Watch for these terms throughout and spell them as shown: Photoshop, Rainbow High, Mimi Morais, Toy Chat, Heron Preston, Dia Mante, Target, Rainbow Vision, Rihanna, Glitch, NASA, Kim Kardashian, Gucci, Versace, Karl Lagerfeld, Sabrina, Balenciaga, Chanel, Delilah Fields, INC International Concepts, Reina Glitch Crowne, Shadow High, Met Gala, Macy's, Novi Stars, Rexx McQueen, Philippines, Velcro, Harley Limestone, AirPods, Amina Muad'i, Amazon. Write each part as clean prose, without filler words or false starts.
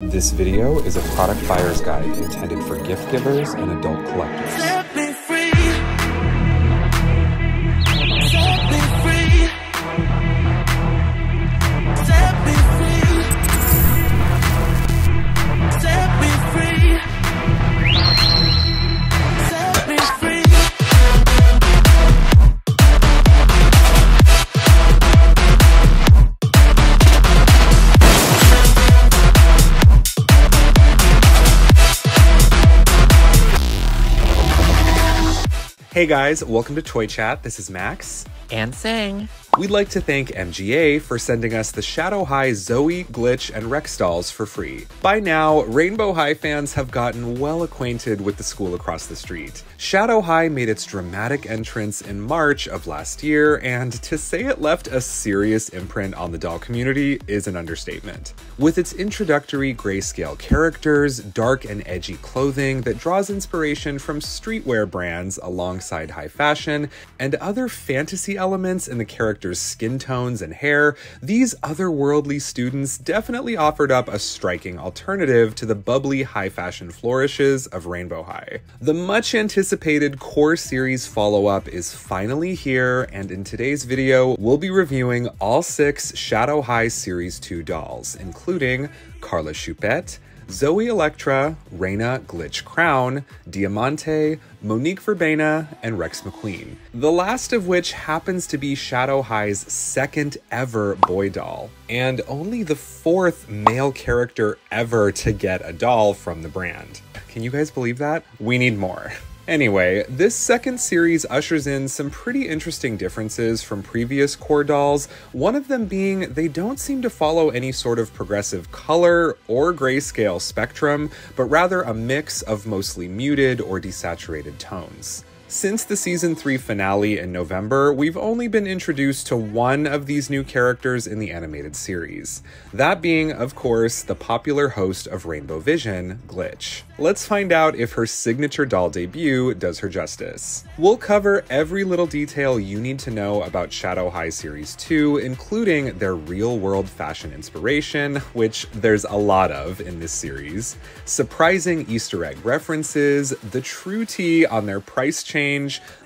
This video is a product buyer's guide intended for gift givers and adult collectors. Set me free. Set me free. Set me free. Set me free. Set me free. Hey guys, welcome to Toy Chat. This is Max. And Sang. We'd like to thank MGA for sending us the Shadow High Zooey, Glitch, and Rexx dolls for free. By now, Rainbow High fans have gotten well acquainted with the school across the street. Shadow High made its dramatic entrance in March of last year, and to say it left a serious imprint on the doll community is an understatement. With its introductory grayscale characters, dark and edgy clothing that draws inspiration from streetwear brands alongside high fashion, and other fantasy elements in the character skin tones and hair, these otherworldly students definitely offered up a striking alternative to the bubbly high fashion flourishes of Rainbow High. The much anticipated core series follow-up is finally here, and in today's video, we'll be reviewing all 6 Shadow High Series 2 dolls, including Karla Choupette, Zooey Electra, Reina Glitch Crowne, Dia Mante, Monique Verbena, and Rexx McQueen, the last of which happens to be Shadow High's second ever boy doll, and only the 4th male character ever to get a doll from the brand. Can you guys believe that? We need more. Anyway, this second series ushers in some pretty interesting differences from previous core dolls, one of them being they don't seem to follow any sort of progressive color or grayscale spectrum, but rather a mix of mostly muted or desaturated tones. Since the season 3 finale in November, we've only been introduced to one of these new characters in the animated series. That being, of course, the popular host of Rainbow Vision, Glitch. Let's find out if her signature doll debut does her justice. We'll cover every little detail you need to know about Shadow High Series 2, including their real-world fashion inspiration, which there's a lot of in this series, surprising Easter egg references, the true tea on their price change,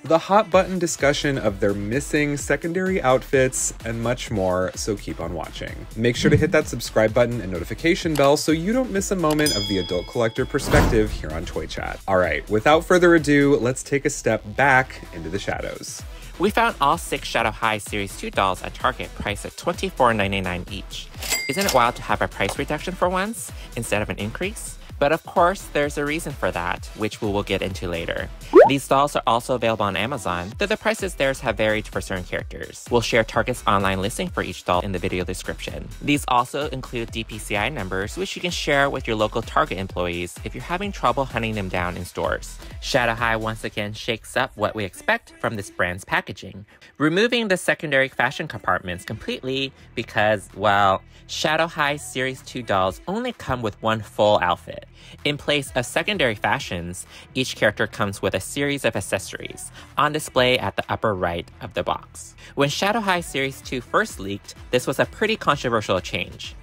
the hot button discussion of their missing secondary outfits, and much more, so keep on watching. Make sure to hit that subscribe button and notification bell so you don't miss a moment of the adult collector perspective here on Toy Chat. All right, without further ado, let's take a step back into the shadows. We found all 6 Shadow High Series 2 dolls at Target priced at $24.99 each. Isn't it wild to have a price reduction for once instead of an increase? But of course, there's a reason for that, which we will get into later. These dolls are also available on Amazon, though the prices there have varied for certain characters. We'll share Target's online listing for each doll in the video description. These also include DPCI numbers, which you can share with your local Target employees if you're having trouble hunting them down in stores. Shadow High once again shakes up what we expect from this brand's packaging, removing the secondary fashion compartments completely because, well, Shadow High Series 2 dolls only come with one full outfit. In place of secondary fashions, each character comes with a series of accessories on display at the upper right of the box. When Shadow High Series 2 first leaked, this was a pretty controversial change.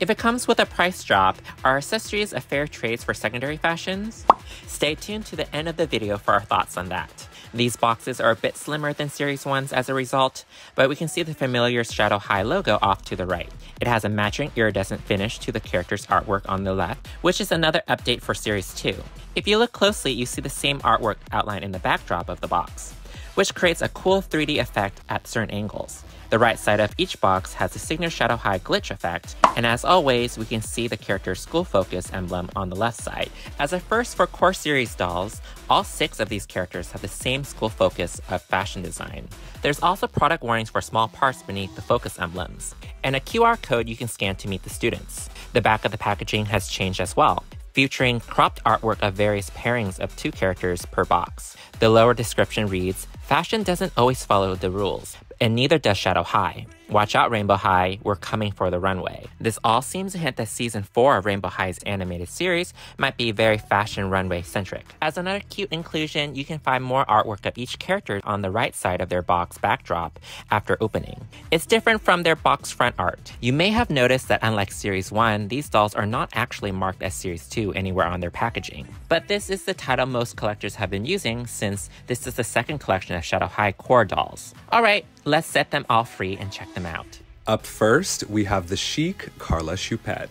If it comes with a price drop, are accessories a fair trade for secondary fashions? Stay tuned to the end of the video for our thoughts on that. These boxes are a bit slimmer than Series 1's as a result, but we can see the familiar Shadow High logo off to the right. It has a matching iridescent finish to the character's artwork on the left, which is another update for Series 2. If you look closely, you see the same artwork outlined in the backdrop of the box, which creates a cool 3D effect at certain angles. The right side of each box has the signature Shadow High glitch effect, and as always, we can see the character's school focus emblem on the left side. As a first for core series dolls, all 6 of these characters have the same school focus of fashion design. There's also product warnings for small parts beneath the focus emblems, and a QR code you can scan to meet the students. The back of the packaging has changed as well, featuring cropped artwork of various pairings of 2 characters per box. The lower description reads, "Fashion doesn't always follow the rules, and neither does Shadow High. Watch out Rainbow High, we're coming for the runway. This all seems to hint that season 4 of Rainbow High's animated series might be very fashion runway centric. As another cute inclusion, you can find more artwork of each character on the right side of their box backdrop after opening. It's different from their box front art. You may have noticed that unlike series 1, these dolls are not actually marked as series 2 anywhere on their packaging. But this is the title most collectors have been using since this is the second collection of Shadow High core dolls. Alright, let's set them all free and check them out. Up first, we have the chic Karla Choupette.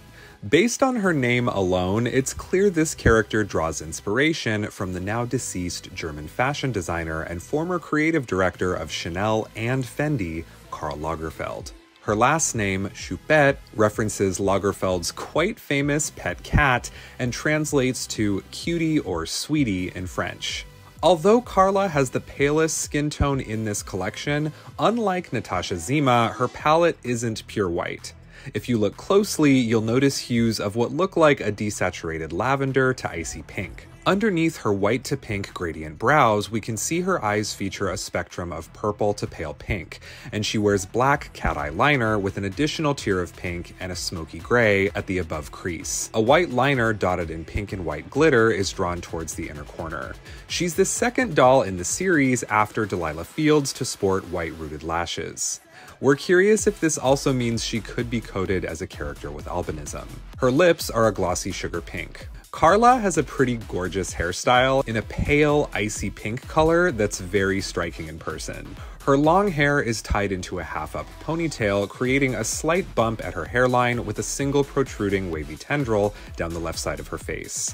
Based on her name alone, it's clear this character draws inspiration from the now deceased German fashion designer and former creative director of Chanel and Fendi, Karl Lagerfeld. Her last name, Choupette, references Lagerfeld's quite famous pet cat and translates to cutie or sweetie in French. Although Karla has the palest skin tone in this collection, unlike Natasha Zima, her palette isn't pure white. If you look closely, you'll notice hues of what look like a desaturated lavender to icy pink. Underneath her white to pink gradient brows, we can see her eyes feature a spectrum of purple to pale pink, and she wears black cat eye liner with an additional tier of pink and a smoky gray at the above crease. A white liner dotted in pink and white glitter is drawn towards the inner corner. She's the second doll in the series after Delilah Fields to sport white rooted lashes. We're curious if this also means she could be coded as a character with albinism. Her lips are a glossy sugar pink. Karla has a pretty gorgeous hairstyle in a pale, icy pink color that's very striking in person. Her long hair is tied into a half-up ponytail, creating a slight bump at her hairline with a single protruding wavy tendril down the left side of her face.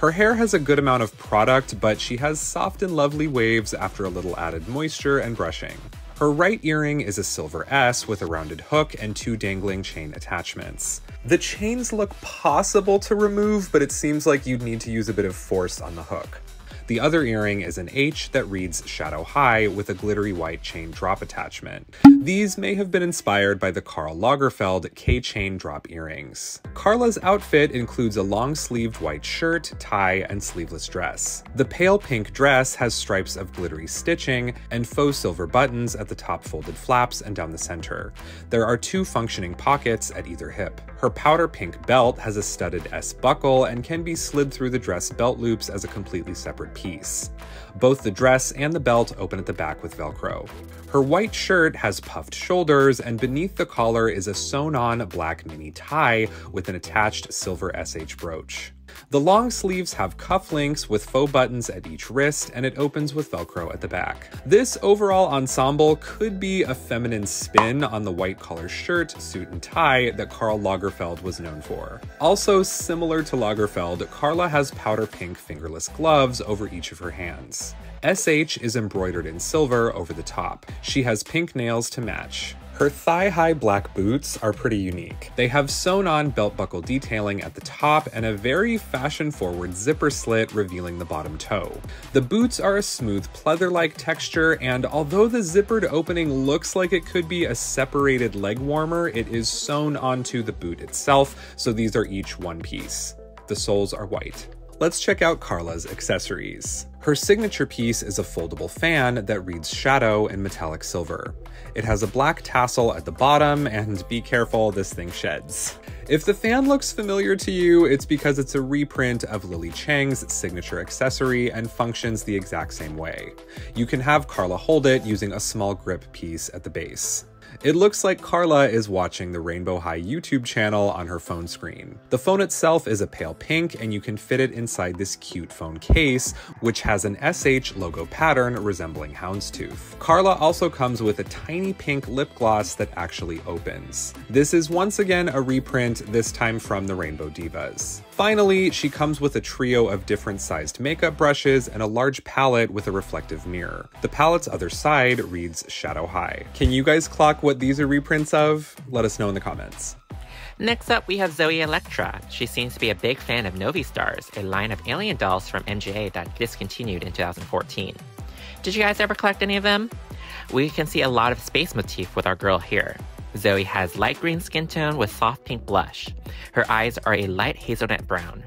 Her hair has a good amount of product, but she has soft and lovely waves after a little added moisture and brushing. Her right earring is a silver S with a rounded hook and two dangling chain attachments. The chains look possible to remove, but it seems like you'd need to use a bit of force on the hook. The other earring is an H that reads Shadow High with a glittery white chain drop attachment. These may have been inspired by the Karl Lagerfeld K-chain drop earrings. Karla's outfit includes a long-sleeved white shirt, tie, and sleeveless dress. The pale pink dress has stripes of glittery stitching and faux silver buttons at the top folded flaps and down the center. There are two functioning pockets at either hip. Her powder pink belt has a studded S buckle and can be slid through the dress belt loops as a completely separate piece. Both the dress and the belt open at the back with Velcro. Her white shirt has puffed shoulders, and beneath the collar is a sewn-on black mini tie with an attached silver SH brooch. The long sleeves have cufflinks with faux buttons at each wrist, and it opens with Velcro at the back. This overall ensemble could be a feminine spin on the white collar shirt, suit, and tie that Karl Lagerfeld was known for. Also similar to Lagerfeld, Karla has powder pink fingerless gloves over each of her hands. SH is embroidered in silver over the top. She has pink nails to match. Her thigh-high black boots are pretty unique. They have sewn-on belt buckle detailing at the top and a very fashion-forward zipper slit revealing the bottom toe. The boots are a smooth pleather-like texture, and although the zippered opening looks like it could be a separated leg warmer, it is sewn onto the boot itself, so these are each one piece. The soles are white. Let's check out Karla's accessories. Her signature piece is a foldable fan that reads Shadow in metallic silver. It has a black tassel at the bottom, and be careful, this thing sheds. If the fan looks familiar to you, it's because it's a reprint of Lily Chang's signature accessory and functions the exact same way. You can have Karla hold it using a small grip piece at the base. It looks like Karla is watching the Rainbow High YouTube channel on her phone screen. The phone itself is a pale pink, and you can fit it inside this cute phone case, which has an SH logo pattern resembling houndstooth. Karla also comes with a tiny pink lip gloss that actually opens. This is once again a reprint, this time from the Rainbow Divas. Finally, she comes with a trio of different sized makeup brushes and a large palette with a reflective mirror. The palette's other side reads Shadow High. Can you guys clock what these are reprints of? Let us know in the comments. Next up, we have Zooey Electra. She seems to be a big fan of Novi Stars, a line of alien dolls from MGA that discontinued in 2014. Did you guys ever collect any of them? We can see a lot of space motif with our girl here. Zooey has light green skin tone with soft pink blush. Her eyes are a light hazelnut brown.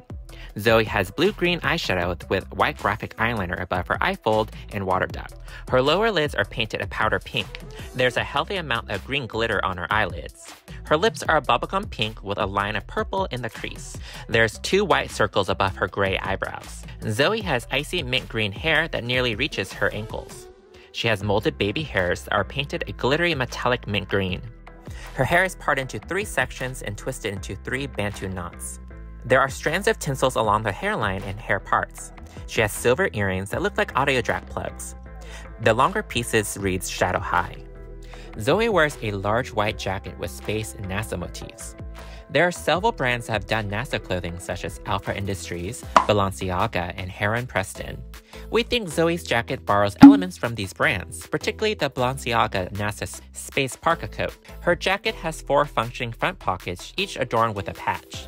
Zooey has blue-green eyeshadow with white graphic eyeliner above her eye fold and watered up. Her lower lids are painted a powder pink. There's a healthy amount of green glitter on her eyelids. Her lips are a bubblegum pink with a line of purple in the crease. There's two white circles above her gray eyebrows. Zooey has icy mint green hair that nearly reaches her ankles. She has molded baby hairs that are painted a glittery metallic mint green. Her hair is parted into three sections and twisted into three bantu knots. There are strands of tinsels along the hairline and hair parts. She has silver earrings that look like audio jack plugs. The longer pieces reads Shadow High. Zooey wears a large white jacket with space and NASA motifs. There are several brands that have done NASA clothing such as Alpha Industries, Balenciaga, and Heron Preston. We think Zooey's jacket borrows elements from these brands, particularly the Balenciaga NASA Space Parka coat. Her jacket has four functioning front pockets, each adorned with a patch.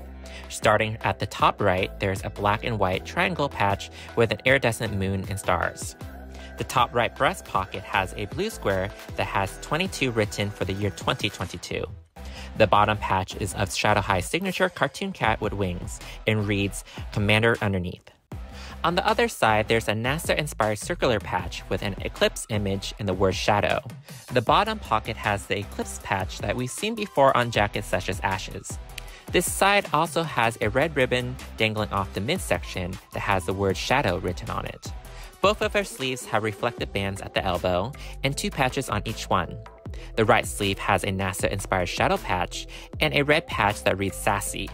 Starting at the top right, there's a black and white triangle patch with an iridescent moon and stars. The top right breast pocket has a blue square that has 22 written for the year 2022. The bottom patch is of Shadow High's signature cartoon cat with wings and reads Commander underneath. On the other side, there's a NASA-inspired circular patch with an eclipse image and the word shadow. The bottom pocket has the eclipse patch that we've seen before on jackets such as Ash's. This side also has a red ribbon dangling off the midsection that has the word shadow written on it. Both of her sleeves have reflective bands at the elbow and two patches on each one. The right sleeve has a NASA-inspired shadow patch and a red patch that reads sassy.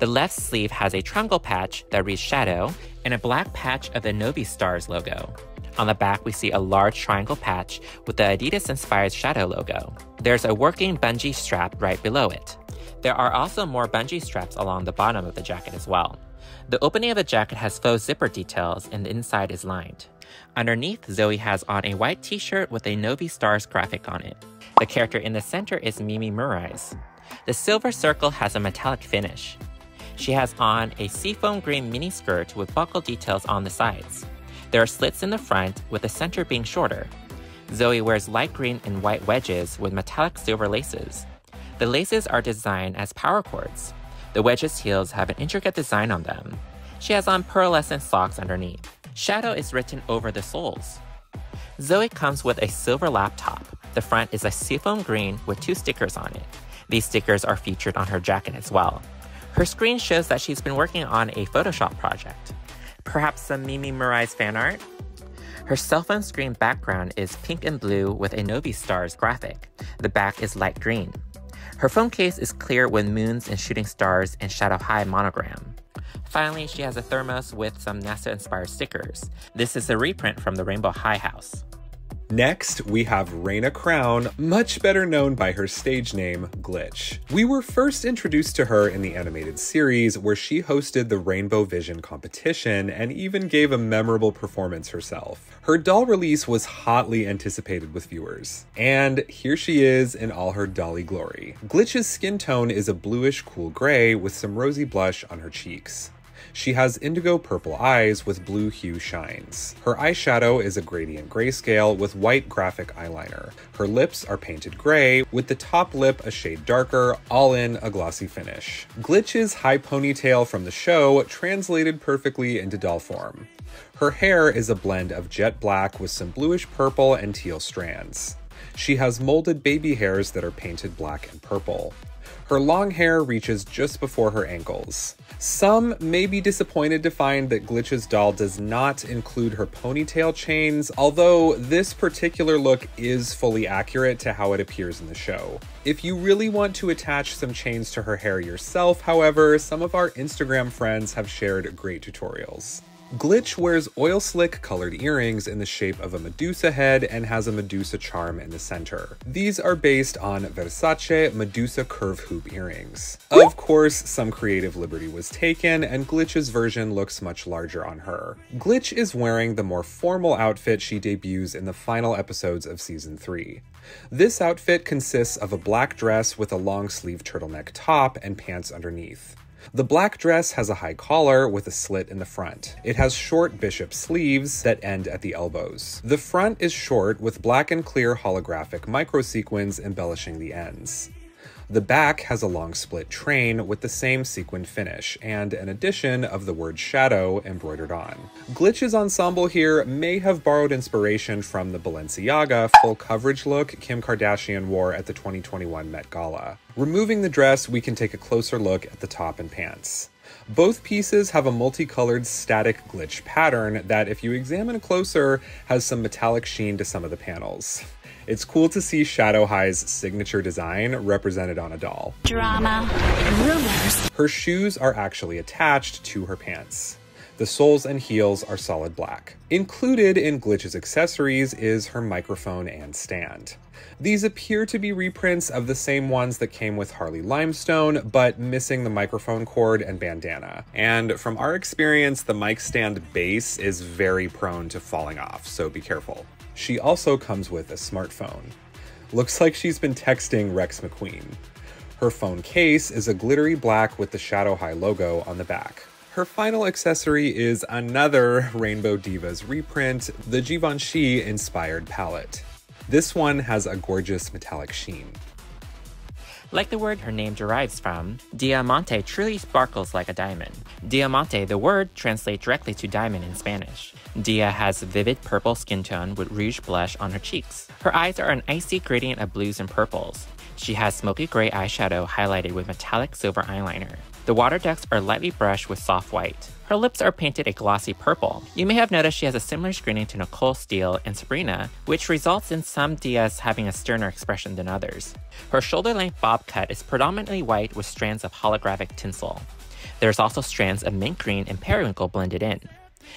The left sleeve has a triangle patch that reads Shadow and a black patch of the Novi Stars logo. On the back, we see a large triangle patch with the Adidas-inspired Shadow logo. There's a working bungee strap right below it. There are also more bungee straps along the bottom of the jacket as well. The opening of the jacket has faux zipper details and the inside is lined. Underneath, Zooey has on a white t-shirt with a Novi Stars graphic on it. The character in the center is Mimi Morais. The silver circle has a metallic finish. She has on a seafoam green miniskirt with buckle details on the sides. There are slits in the front, with the center being shorter. Zooey wears light green and white wedges with metallic silver laces. The laces are designed as power cords. The wedges' heels have an intricate design on them. She has on pearlescent socks underneath. Shadow is written over the soles. Zooey comes with a silver laptop. The front is a seafoam green with two stickers on it. These stickers are featured on her jacket as well. Her screen shows that she's been working on a Photoshop project. Perhaps some Mimi Morais fan art? Her cell phone screen background is pink and blue with a Novi Stars graphic. The back is light green. Her phone case is clear with moons and shooting stars and Shadow High monogram. Finally, she has a thermos with some NASA-inspired stickers. This is a reprint from the Rainbow High house. Next, we have Reina Crowne, much better known by her stage name, Glitch. We were first introduced to her in the animated series, where she hosted the Rainbow Vision competition and even gave a memorable performance herself. Her doll release was hotly anticipated with viewers. And here she is in all her dolly glory. Glitch's skin tone is a bluish cool gray with some rosy blush on her cheeks. She has indigo purple eyes with blue hue shines. Her eyeshadow is a gradient grayscale with white graphic eyeliner. Her lips are painted gray, with the top lip a shade darker, all in a glossy finish. Glitch's high ponytail from the show translated perfectly into doll form. Her hair is a blend of jet black with some bluish purple and teal strands. She has molded baby hairs that are painted black and purple. Her long hair reaches just before her ankles. Some may be disappointed to find that Glitch's doll does not include her ponytail chains, although this particular look is fully accurate to how it appears in the show. If you really want to attach some chains to her hair yourself, however, some of our Instagram friends have shared great tutorials. Glitch wears oil-slick colored earrings in the shape of a Medusa head and has a Medusa charm in the center. These are based on Versace Medusa curve hoop earrings. Of course, some creative liberty was taken, and Glitch's version looks much larger on her. Glitch is wearing the more formal outfit she debuts in the final episodes of Season 3. This outfit consists of a black dress with a long-sleeve turtleneck top and pants underneath. The black dress has a high collar with a slit in the front. It has short bishop sleeves that end at the elbows. The front is short with black and clear holographic microsequins embellishing the ends. The back has a long split train with the same sequined finish and an addition of the word shadow embroidered on. Glitch's ensemble here may have borrowed inspiration from the Balenciaga full coverage look Kim Kardashian wore at the 2021 Met Gala. Removing the dress, we can take a closer look at the top and pants. Both pieces have a multicolored static glitch pattern that, if you examine closer, has some metallic sheen to some of the panels. It's cool to see Shadow High's signature design represented on a doll. Drama and rumors. Her shoes are actually attached to her pants. The soles and heels are solid black. Included in Glitch's accessories is her microphone and stand. These appear to be reprints of the same ones that came with Harley Limestone, but missing the microphone cord and bandana. And from our experience, the mic stand base is very prone to falling off, so be careful. She also comes with a smartphone. Looks like she's been texting Rexx McQueen. Her phone case is a glittery black with the Shadow High logo on the back. Her final accessory is another Rainbow Divas reprint, the Givenchy-inspired palette. This one has a gorgeous metallic sheen. Like the word her name derives from, Dia Mante truly sparkles like a diamond. Dia Mante, the word, translates directly to diamond in Spanish. Dia has vivid purple skin tone with rouge blush on her cheeks. Her eyes are an icy gradient of blues and purples. She has smoky gray eyeshadow highlighted with metallic silver eyeliner. The water ducts are lightly brushed with soft white. Her lips are painted a glossy purple. You may have noticed she has a similar screening to Nicole Steele and Sabrina, which results in some Dias having a sterner expression than others. Her shoulder-length bob cut is predominantly white with strands of holographic tinsel. There's also strands of mint green and periwinkle blended in.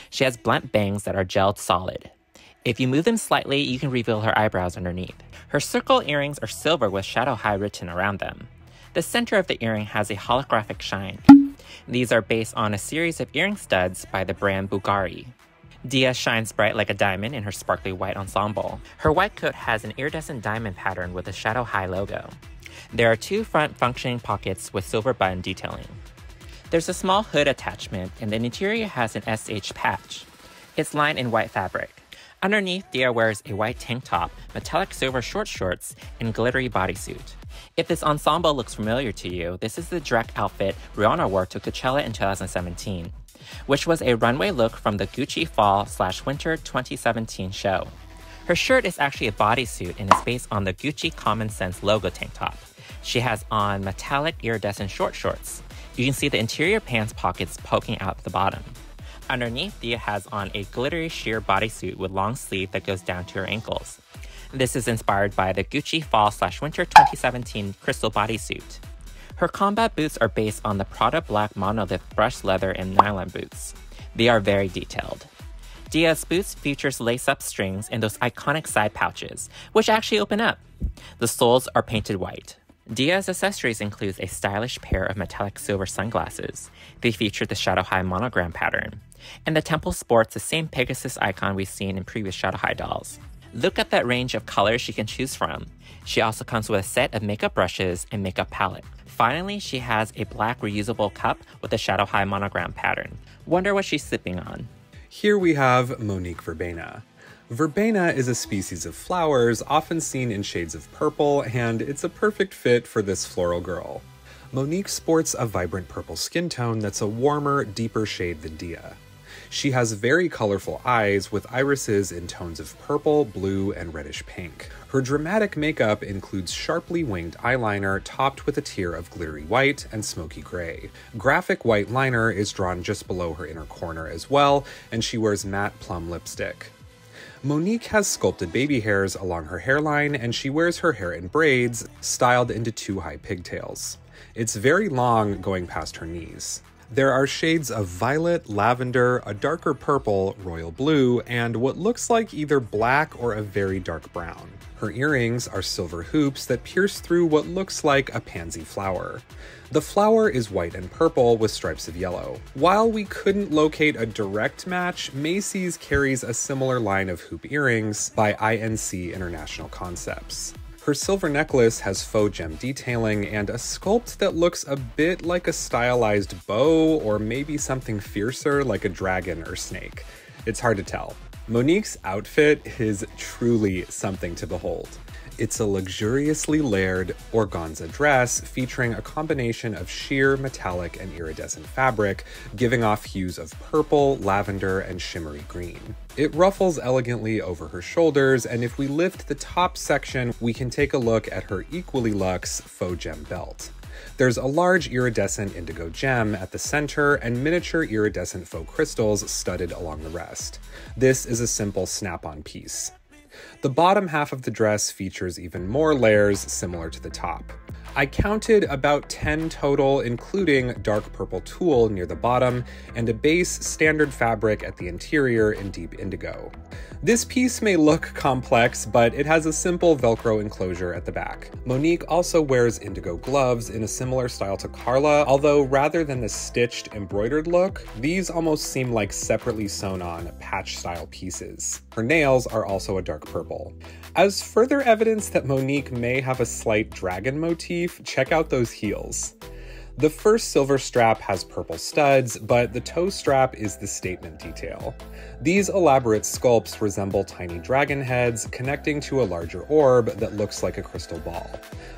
She has blunt bangs that are gelled solid. If you move them slightly, you can reveal her eyebrows underneath. Her circle earrings are silver with Shadow High written around them. The center of the earring has a holographic shine. These are based on a series of earring studs by the brand Bulgari. Dia shines bright like a diamond in her sparkly white ensemble. Her white coat has an iridescent diamond pattern with a Shadow High logo. There are two front functioning pockets with silver button detailing. There's a small hood attachment and the interior has an SH patch. It's lined in white fabric. Underneath, Dia wears a white tank top, metallic silver short shorts, and glittery bodysuit. If this ensemble looks familiar to you, this is the direct outfit Rihanna wore to Coachella in 2017, which was a runway look from the Gucci Fall/Winter 2017 show. Her shirt is actually a bodysuit and is based on the Gucci Common Sense logo tank top. She has on metallic iridescent short shorts. You can see the interior pants pockets poking out the bottom. Underneath, Dia has on a glittery sheer bodysuit with long sleeve that goes down to her ankles. This is inspired by the Gucci Fall/Winter 2017 crystal bodysuit. Her combat boots are based on the Prada black monolith brushed leather and nylon boots. They are very detailed. Dia's boots features lace-up strings and those iconic side pouches, which actually open up. The soles are painted white. Dia's accessories includes a stylish pair of metallic silver sunglasses. They feature the Shadow High monogram pattern. And the temple sports the same Pegasus icon we've seen in previous Shadow High dolls. Look at that range of colors she can choose from. She also comes with a set of makeup brushes and makeup palette. Finally, she has a black reusable cup with a Shadow High monogram pattern. Wonder what she's sipping on. Here we have Monique Verbena. Verbena is a species of flowers often seen in shades of purple, and it's a perfect fit for this floral girl. Monique sports a vibrant purple skin tone that's a warmer, deeper shade than Dia. She has very colorful eyes with irises in tones of purple, blue, and reddish pink. Her dramatic makeup includes sharply winged eyeliner topped with a tier of glittery white and smoky gray. Graphic white liner is drawn just below her inner corner as well, and she wears matte plum lipstick. Monique has sculpted baby hairs along her hairline, and she wears her hair in braids, styled into two high pigtails. It's very long, going past her knees. There are shades of violet, lavender, a darker purple, royal blue, and what looks like either black or a very dark brown. Her earrings are silver hoops that pierce through what looks like a pansy flower. The flower is white and purple with stripes of yellow. While we couldn't locate a direct match, Macy's carries a similar line of hoop earrings by INC International Concepts. Her silver necklace has faux gem detailing and a sculpt that looks a bit like a stylized bow or maybe something fiercer like a dragon or snake. It's hard to tell. Monique's outfit is truly something to behold. It's a luxuriously layered organza dress featuring a combination of sheer, metallic, and iridescent fabric, giving off hues of purple, lavender, and shimmery green. It ruffles elegantly over her shoulders, and if we lift the top section, we can take a look at her equally luxe faux gem belt. There's a large iridescent indigo gem at the center and miniature iridescent faux crystals studded along the rest. This is a simple snap-on piece. The bottom half of the dress features even more layers similar to the top. I counted about 10 total, including dark purple tulle near the bottom and a base standard fabric at the interior in deep indigo. This piece may look complex, but it has a simple Velcro enclosure at the back. Monique also wears indigo gloves in a similar style to Karla, although rather than the stitched, embroidered look, these almost seem like separately sewn-on, patch-style pieces. Her nails are also a dark purple. As further evidence that Monique may have a slight dragon motif, check out those heels. The first silver strap has purple studs, but the toe strap is the statement detail. These elaborate sculpts resemble tiny dragon heads connecting to a larger orb that looks like a crystal ball.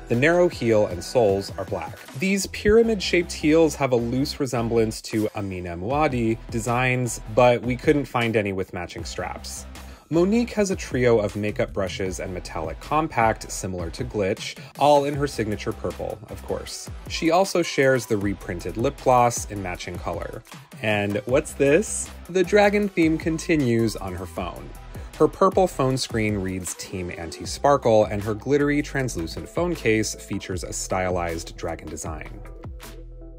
The narrow heel and soles are black. These pyramid-shaped heels have a loose resemblance to Amina Muad'i designs, but we couldn't find any with matching straps. Monique has a trio of makeup brushes and metallic compact similar to Glitch, all in her signature purple, of course. She also shares the reprinted lip gloss in matching color. And what's this? The dragon theme continues on her phone. Her purple phone screen reads Team Anti-Sparkle, and her glittery translucent phone case features a stylized dragon design.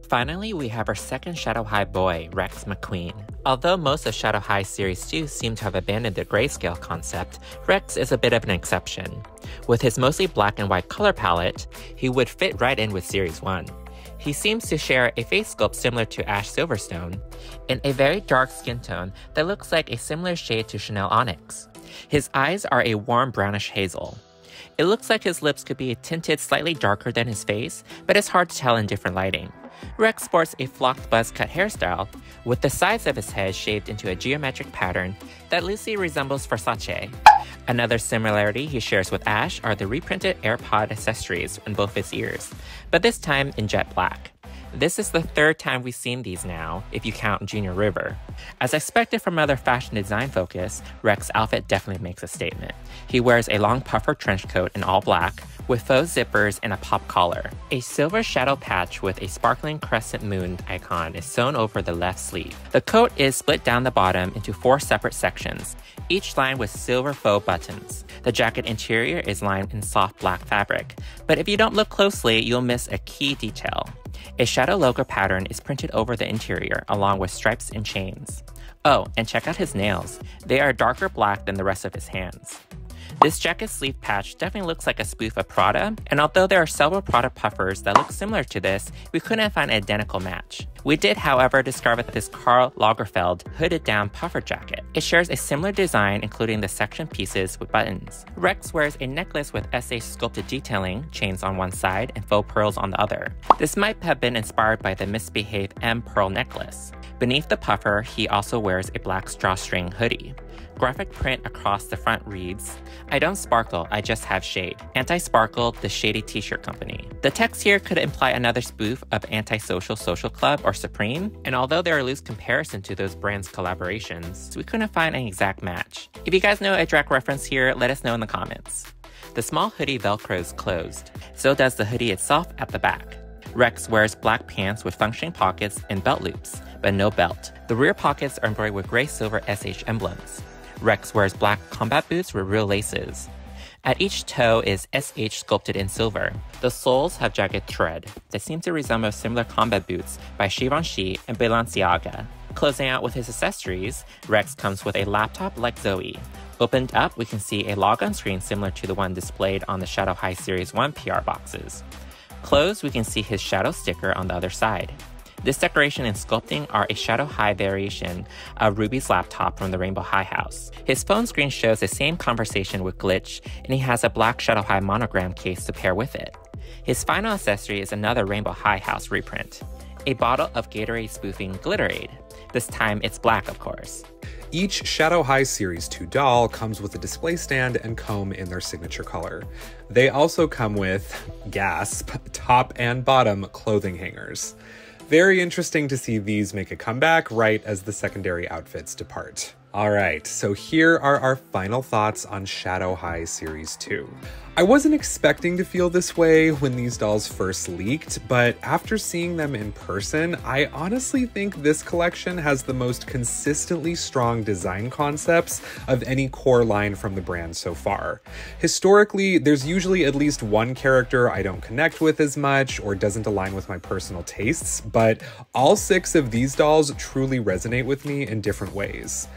Finally, we have our second Shadow High boy, Rexx McQueen. Although most of Shadow High Series 2 seem to have abandoned their grayscale concept, Rexx is a bit of an exception. With his mostly black and white color palette, he would fit right in with Series 1. He seems to share a face sculpt similar to Ash Silverstone, in a very dark skin tone that looks like a similar shade to Chanel Onyx. His eyes are a warm brownish hazel. It looks like his lips could be tinted slightly darker than his face, but it's hard to tell in different lighting. Rexx sports a flocked buzz-cut hairstyle, with the sides of his head shaped into a geometric pattern that loosely resembles Versace. Another similarity he shares with Ash are the reprinted AirPod accessories on both his ears, but this time in jet black. This is the third time we've seen these now, if you count Junior River. As expected from other fashion design focus, Rexx's outfit definitely makes a statement. He wears a long puffer trench coat in all black, with faux zippers and a pop collar. A silver shadow patch with a sparkling crescent moon icon is sewn over the left sleeve. The coat is split down the bottom into four separate sections, each lined with silver faux buttons. The jacket interior is lined in soft black fabric, but if you don't look closely, you'll miss a key detail. A shadow logo pattern is printed over the interior, along with stripes and chains. Oh, and check out his nails. They are darker black than the rest of his hands. This jacket sleeve patch definitely looks like a spoof of Prada, and although there are several Prada puffers that look similar to this, we couldn't find an identical match. We did, however, discover this Karl Lagerfeld hooded down puffer jacket. It shares a similar design, including the section pieces with buttons. Rexx wears a necklace with SA sculpted detailing, chains on one side and faux pearls on the other. This might have been inspired by the misbehaved M pearl necklace. Beneath the puffer, he also wears a black drawstring hoodie. Graphic print across the front reads, "I don't sparkle, I just have shade. Anti-Sparkle, the shady t-shirt company." The text here could imply another spoof of Antisocial Social Club or Supreme, and although there are loose comparisons to those brands' collaborations, we couldn't find an exact match. If you guys know a direct reference here, let us know in the comments. The small hoodie velcros closed, so does the hoodie itself at the back. Rexx wears black pants with functioning pockets and belt loops, but no belt. The rear pockets are embroidered with gray silver SH emblems. Rexx wears black combat boots with real laces. At each toe is SH sculpted in silver. The soles have jagged thread that seem to resemble similar combat boots by Givenchy and Balenciaga. Closing out with his accessories, Rexx comes with a laptop like Zooey. Opened up, we can see a logon screen similar to the one displayed on the Shadow High Series 1 PR boxes. Closed, we can see his shadow sticker on the other side. This decoration and sculpting are a Shadow High variation of Ruby's laptop from the Rainbow High house. His phone screen shows the same conversation with Glitch, and he has a black Shadow High monogram case to pair with it. His final accessory is another Rainbow High house reprint, a bottle of Gatorade spoofing Glitterade. This time it's black, of course. Each Shadow High Series 2 doll comes with a display stand and comb in their signature color. They also come with, gasp, top and bottom clothing hangers. Very interesting to see these make a comeback right as the secondary outfits depart. All right, so here are our final thoughts on Shadow High Series 2. I wasn't expecting to feel this way when these dolls first leaked, but after seeing them in person, I honestly think this collection has the most consistently strong design concepts of any core line from the brand so far. Historically, there's usually at least one character I don't connect with as much or doesn't align with my personal tastes, but all 6 of these dolls truly resonate with me in different ways.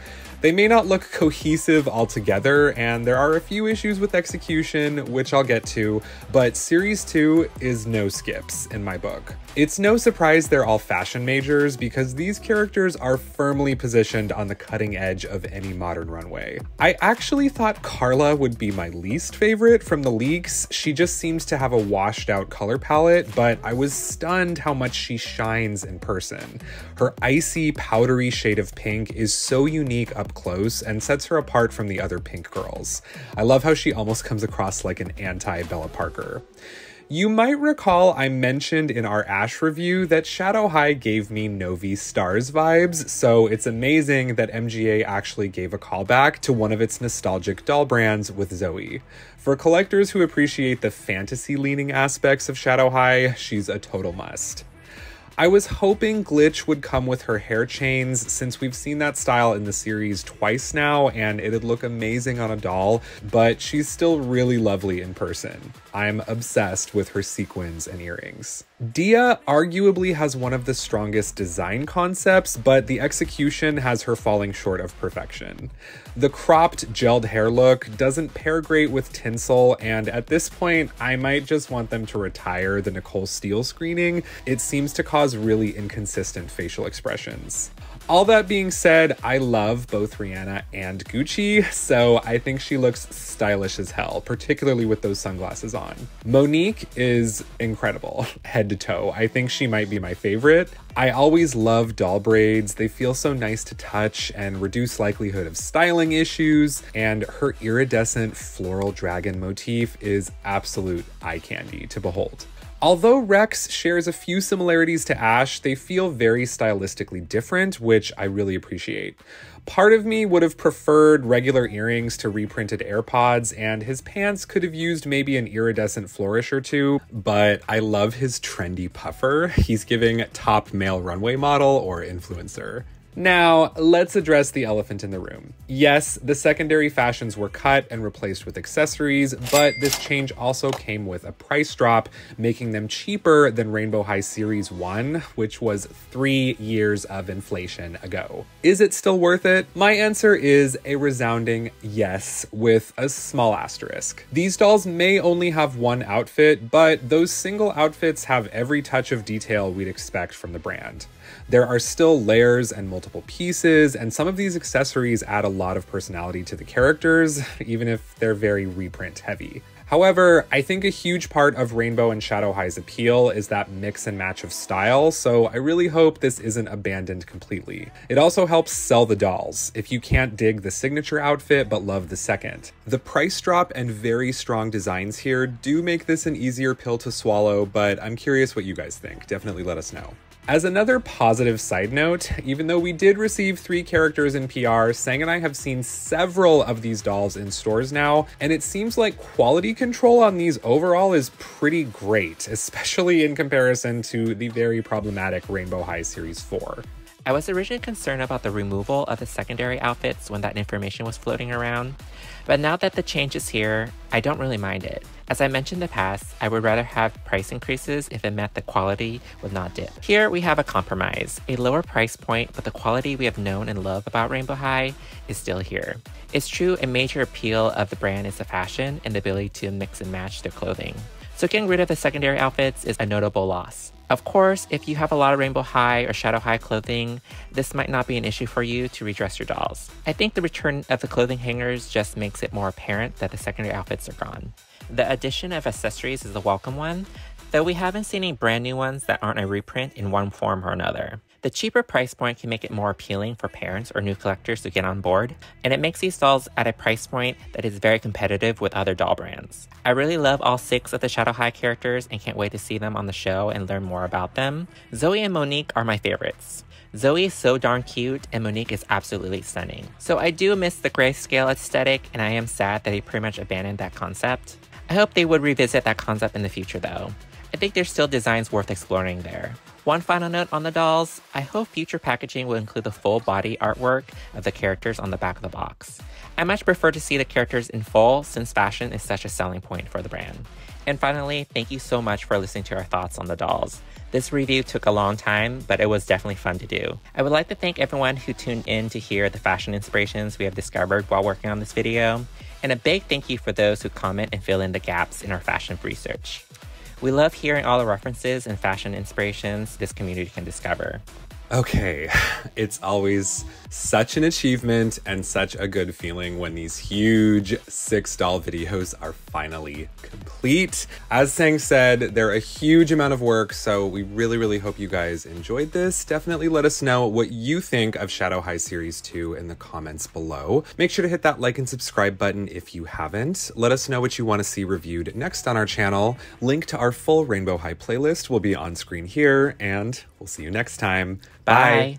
They may not look cohesive altogether, and there are a few issues with execution, which I'll get to, but Series 2 is no skips in my book. It's no surprise they're all fashion majors because these characters are firmly positioned on the cutting edge of any modern runway. I actually thought Karla would be my least favorite from the leaks. She just seems to have a washed out color palette, but I was stunned how much she shines in person. Her icy, powdery shade of pink is so unique up close and sets her apart from the other pink girls. I love how she almost comes across like an anti-Bella Parker. You might recall I mentioned in our Ash review that Shadow High gave me Novi Stars vibes, so it's amazing that MGA actually gave a callback to one of its nostalgic doll brands with Zooey. For collectors who appreciate the fantasy-leaning aspects of Shadow High, she's a total must. I was hoping Glitch would come with her hair chains since we've seen that style in the series twice now and it'd look amazing on a doll, but she's still really lovely in person. I'm obsessed with her sequins and earrings. Dia arguably has one of the strongest design concepts, but the execution has her falling short of perfection. The cropped, gelled hair look doesn't pair great with tinsel, and at this point, I might just want them to retire the Nicole Steele screening. It seems to cause really inconsistent facial expressions. All that being said, I love both Rihanna and Gucci, so I think she looks stylish as hell, particularly with those sunglasses on. Monique is incredible, head to toe. I think she might be my favorite. I always love doll braids. They feel so nice to touch and reduce likelihood of styling issues, and her iridescent floral dragon motif is absolute eye candy to behold. Although Rexx shares a few similarities to Ash, they feel very stylistically different, which I really appreciate. Part of me would have preferred regular earrings to reprinted AirPods, and his pants could have used maybe an iridescent flourish or two, but I love his trendy puffer. He's giving top male runway model or influencer. Now, let's address the elephant in the room. Yes, the secondary fashions were cut and replaced with accessories, but this change also came with a price drop, making them cheaper than Rainbow High Series 1, which was 3 years of inflation ago. Is it still worth it? My answer is a resounding yes, with a small asterisk. These dolls may only have one outfit, but those single outfits have every touch of detail we'd expect from the brand. There are still layers and multiple pieces, and some of these accessories add a lot of personality to the characters, even if they're very reprint heavy. However, I think a huge part of Rainbow and Shadow High's appeal is that mix and match of style, so I really hope this isn't abandoned completely. It also helps sell the dolls, if you can't dig the signature outfit but love the second. The price drop and very strong designs here do make this an easier pill to swallow, but I'm curious what you guys think. Definitely let us know. As another positive side note, even though we did receive 3 characters in PR, Sang and I have seen several of these dolls in stores now, and it seems like quality control on these overall is pretty great, especially in comparison to the very problematic Rainbow High Series 4. I was originally concerned about the removal of the secondary outfits when that information was floating around, but now that the change is here, I don't really mind it. As I mentioned in the past, I would rather have price increases if it meant the quality would not dip. Here we have a compromise, a lower price point, but the quality we have known and loved about Rainbow High is still here. It's true, a major appeal of the brand is the fashion and the ability to mix and match their clothing. So getting rid of the secondary outfits is a notable loss. Of course, if you have a lot of Rainbow High or Shadow High clothing, this might not be an issue for you to redress your dolls. I think the return of the clothing hangers just makes it more apparent that the secondary outfits are gone. The addition of accessories is a welcome one, though we haven't seen any brand new ones that aren't a reprint in one form or another. The cheaper price point can make it more appealing for parents or new collectors to get on board, and it makes these dolls at a price point that is very competitive with other doll brands. I really love all six of the Shadow High characters and can't wait to see them on the show and learn more about them. Zooey and Monique are my favorites. Zooey is so darn cute, and Monique is absolutely stunning. So I do miss the grayscale aesthetic, and I am sad that they pretty much abandoned that concept. I hope they would revisit that concept in the future though. I think there's still designs worth exploring there. One final note on the dolls, I hope future packaging will include the full body artwork of the characters on the back of the box. I much prefer to see the characters in full since fashion is such a selling point for the brand. And finally, thank you so much for listening to our thoughts on the dolls. This review took a long time, but it was definitely fun to do. I would like to thank everyone who tuned in to hear the fashion inspirations we have discovered while working on this video, and a big thank you for those who comment and fill in the gaps in our fashion research. We love hearing all the references and fashion inspirations this community can discover. Okay, it's always such an achievement and such a good feeling when these huge six doll videos are finally complete. As Sang said, they're a huge amount of work, so we really hope you guys enjoyed this. Definitely let us know what you think of Shadow High Series 2 in the comments below. Make sure to hit that like and subscribe button if you haven't. Let us know what you want to see reviewed next on our channel. Link to our full Rainbow High playlist will be on screen here, and we'll see you next time. Bye.